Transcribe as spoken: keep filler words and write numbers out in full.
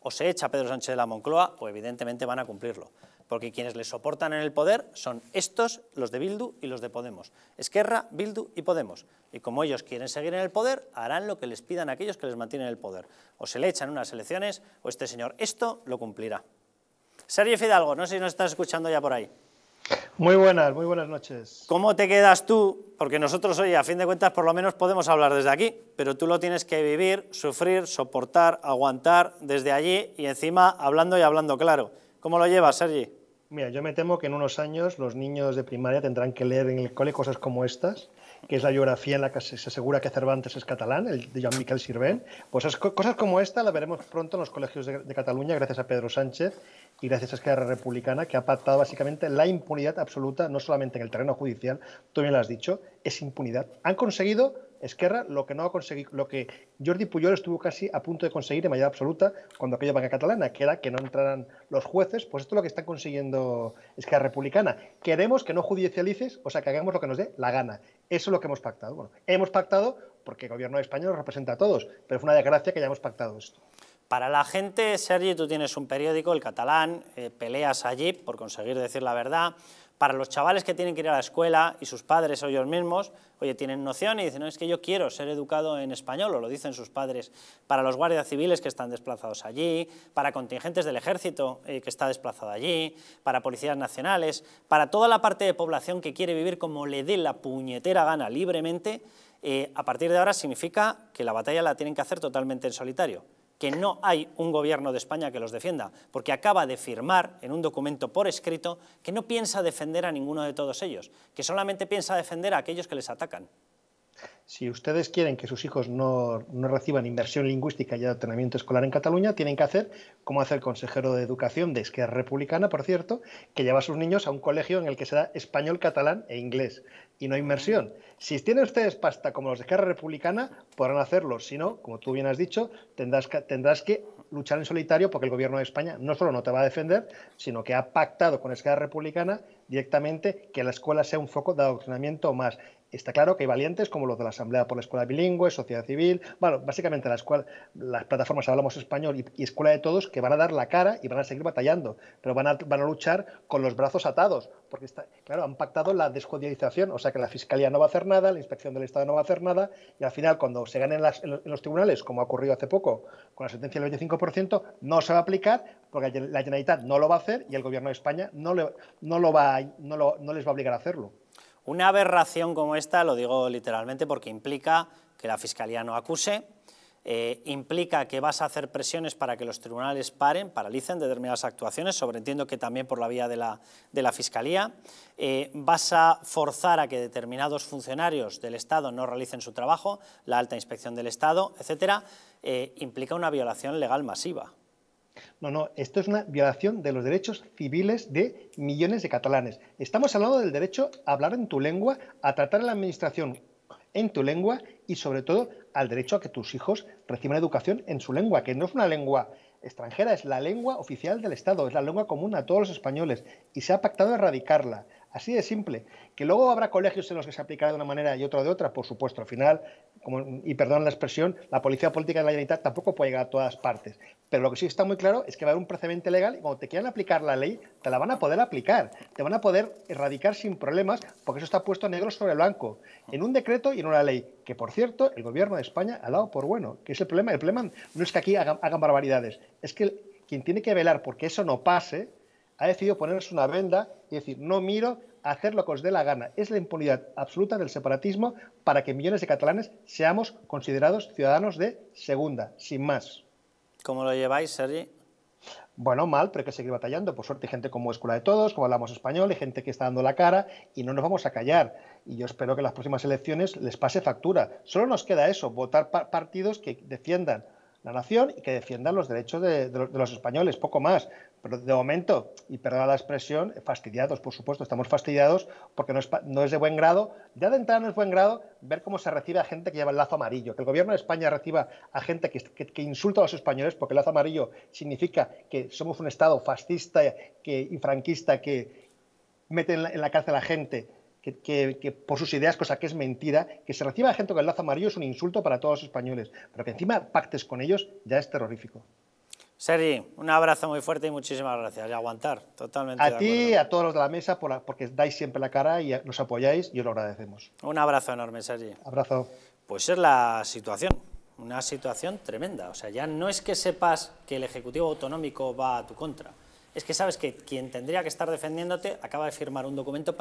o se echa a Pedro Sánchez de la Moncloa, pues evidentemente van a cumplirlo. Porque quienes le soportan en el poder son estos, los de Bildu y los de Podemos. Esquerra, Bildu y Podemos. Y como ellos quieren seguir en el poder, harán lo que les pidan aquellos que les mantienen el poder. O se le echan unas elecciones, o este señor esto lo cumplirá. Sergio Fidalgo, no sé si nos estás escuchando ya por ahí. Muy buenas, muy buenas noches. ¿Cómo te quedas tú? Porque nosotros hoy, a fin de cuentas, por lo menos podemos hablar desde aquí, pero tú lo tienes que vivir, sufrir, soportar, aguantar desde allí y encima hablando y hablando claro. ¿Cómo lo llevas, Sergi? Mira, yo me temo que en unos años los niños de primaria tendrán que leer en el cole cosas como estas, que es la biografía en la que se asegura que Cervantes es catalán, el de Joan Miquel Sirven. Pues cosas como esta las veremos pronto en los colegios de, de Cataluña, gracias a Pedro Sánchez y gracias a Esquerra Republicana, que ha pactado básicamente la impunidad absoluta, no solamente en el terreno judicial, tú bien lo has dicho, es impunidad. Han conseguido Esquerra lo que no ha conseguido, lo que Jordi Puyol estuvo casi a punto de conseguir en mayoría absoluta cuando aquella banca catalana, que era que no entraran los jueces, pues esto es lo que está consiguiendo Esquerra Republicana. Queremos que no judicialices, o sea, que hagamos lo que nos dé la gana. Eso es lo que hemos pactado. Bueno, hemos pactado porque el gobierno de España nos representa a todos, pero es una desgracia que hayamos pactado esto. Para la gente, Sergi, tú tienes un periódico, El Catalán, eh, peleas allí por conseguir decir la verdad. Para los chavales que tienen que ir a la escuela y sus padres o ellos mismos, oye, tienen noción y dicen, no, es que yo quiero ser educado en español, o lo dicen sus padres. Para los guardias civiles que están desplazados allí, para contingentes del ejército eh, que está desplazado allí, para policías nacionales, para toda la parte de población que quiere vivir como le dé la puñetera gana libremente, eh, a partir de ahora significa que la batalla la tienen que hacer totalmente en solitario. Que no hay un gobierno de España que los defienda, porque acaba de firmar en un documento por escrito que no piensa defender a ninguno de todos ellos, que solamente piensa defender a aquellos que les atacan. Si ustedes quieren que sus hijos no, no reciban inversión lingüística y adoctrinamiento escolar en Cataluña, tienen que hacer como hace el consejero de Educación de Esquerra Republicana, por cierto, que lleva a sus niños a un colegio en el que será español, catalán e inglés, y no inmersión. Si tienen ustedes pasta como los de Esquerra Republicana, podrán hacerlo. Si no, como tú bien has dicho, tendrás que, tendrás que luchar en solitario, porque el gobierno de España no solo no te va a defender, sino que ha pactado con Esquerra Republicana directamente que la escuela sea un foco de adoctrinamiento más. Está claro que hay valientes como los de la Asamblea por la Escuela Bilingüe, Sociedad Civil, bueno, básicamente la escuela, las plataformas Hablamos Español y, y Escuela de Todos, que van a dar la cara y van a seguir batallando, pero van a, van a luchar con los brazos atados, porque está, claro, han pactado la desjudicialización, o sea que la Fiscalía no va a hacer nada, la Inspección del Estado no va a hacer nada, y al final cuando se ganen las, en los tribunales, como ha ocurrido hace poco, con la sentencia del veinticinco por ciento, no se va a aplicar, porque la Generalitat no lo va a hacer y el Gobierno de España no, le, no, lo va, no, lo, no les va a obligar a hacerlo. Una aberración como esta, lo digo literalmente, porque implica que la Fiscalía no acuse, eh, implica que vas a hacer presiones para que los tribunales paren, paralicen determinadas actuaciones, sobreentiendo que también por la vía de la, de la Fiscalía, eh, vas a forzar a que determinados funcionarios del Estado no realicen su trabajo, la Alta Inspección del Estado, etcétera, eh, implica una violación legal masiva. No, no, esto es una violación de los derechos civiles de millones de catalanes. Estamos hablando del derecho a hablar en tu lengua, a tratar a la administración en tu lengua y sobre todo al derecho a que tus hijos reciban educación en su lengua, que no es una lengua extranjera, es la lengua oficial del Estado, es la lengua común a todos los españoles y se ha pactado erradicarla. Así de simple. Que luego habrá colegios en los que se aplicará de una manera y otra de otra, por supuesto. Al final, como, y perdón la expresión, la policía política de la Generalitat tampoco puede llegar a todas partes. Pero lo que sí está muy claro es que va a haber un precedente legal y cuando te quieran aplicar la ley, te la van a poder aplicar. Te van a poder erradicar sin problemas porque eso está puesto negro sobre blanco. En un decreto y en una ley. Que, por cierto, el gobierno de España ha dado por bueno. ¿Qué es el problema? El problema no es que aquí hagan, hagan barbaridades. Es que el, quien tiene que velar porque eso no pase ha decidido ponerse una venda y decir, no miro, a hacer lo que os dé la gana. Es la impunidad absoluta del separatismo para que millones de catalanes seamos considerados ciudadanos de segunda, sin más. ¿Cómo lo lleváis, Sergi? Bueno, mal, pero hay que seguir batallando. Por suerte hay gente como Escuela de Todos, como Hablamos Español, hay gente que está dando la cara y no nos vamos a callar. Y yo espero que en las próximas elecciones les pase factura. Solo nos queda eso, votar pa- partidos que defiendan la nación y que defiendan los derechos de, de, los, de los españoles, poco más. Pero de momento, y perdón la expresión, fastidiados, por supuesto, estamos fastidiados porque no es, no es de buen grado, ya de entrada no es buen grado ver cómo se recibe a gente que lleva el lazo amarillo, que el gobierno de España reciba a gente que, que, que insulta a los españoles porque el lazo amarillo significa que somos un Estado fascista que, y franquista que mete en la, en la cárcel a gente Que, que, que por sus ideas, cosa que es mentira, que se reciba a gente con el lazo amarillo es un insulto para todos los españoles, pero que encima pactes con ellos ya es terrorífico. Sergi, un abrazo muy fuerte y muchísimas gracias. Y aguantar, totalmente. A ti, a todos los de la mesa, por la, porque dais siempre la cara y nos apoyáis y os lo agradecemos. Un abrazo enorme, Sergi. Abrazo. Pues es la situación, una situación tremenda. O sea, ya no es que sepas que el Ejecutivo Autonómico va a tu contra, es que sabes que quien tendría que estar defendiéndote acaba de firmar un documento para...